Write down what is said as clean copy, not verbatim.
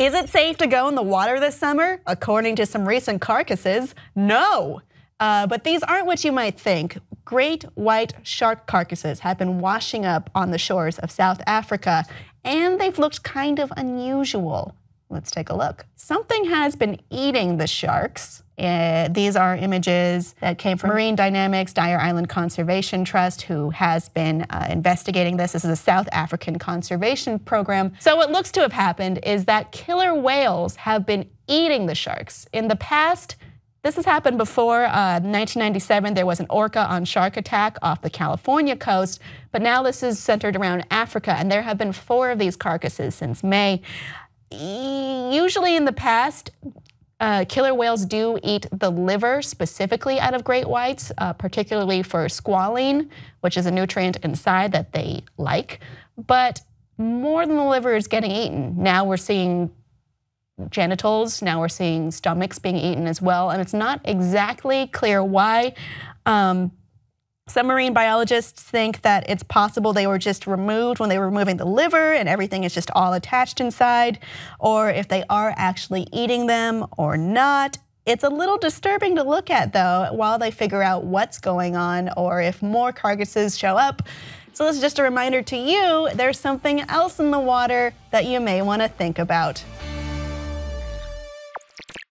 Is it safe to go in the water this summer? According to some recent carcasses, no. But these aren't what you might think. Great white shark carcasses have been washing up on the shores of South Africa, and they've looked kind of unusual. Let's take a look. Something has been eating the sharks. These are images that came from Marine Dynamics, Dyer Island Conservation Trust, who has been investigating this. This is a South African conservation program. So what looks to have happened is that killer whales have been eating the sharks. In the past, this has happened before. 1997, there was an orca on shark attack off the California coast, but now this is centered around Africa, and there have been 4 of these carcasses since May. Usually in the past, killer whales do eat the liver specifically out of great whites, particularly for squalene, which is a nutrient inside that they like. But more than the liver is getting eaten. Now we're seeing genitals, now we're seeing stomachs being eaten as well, and it's not exactly clear why. Some marine biologists think that it's possible they were just removed when they were removing the liver and everything is just all attached inside, or if they are actually eating them or not. It's a little disturbing to look at though, while they figure out what's going on or if more carcasses show up. So this is just a reminder to you, there's something else in the water that you may want to think about.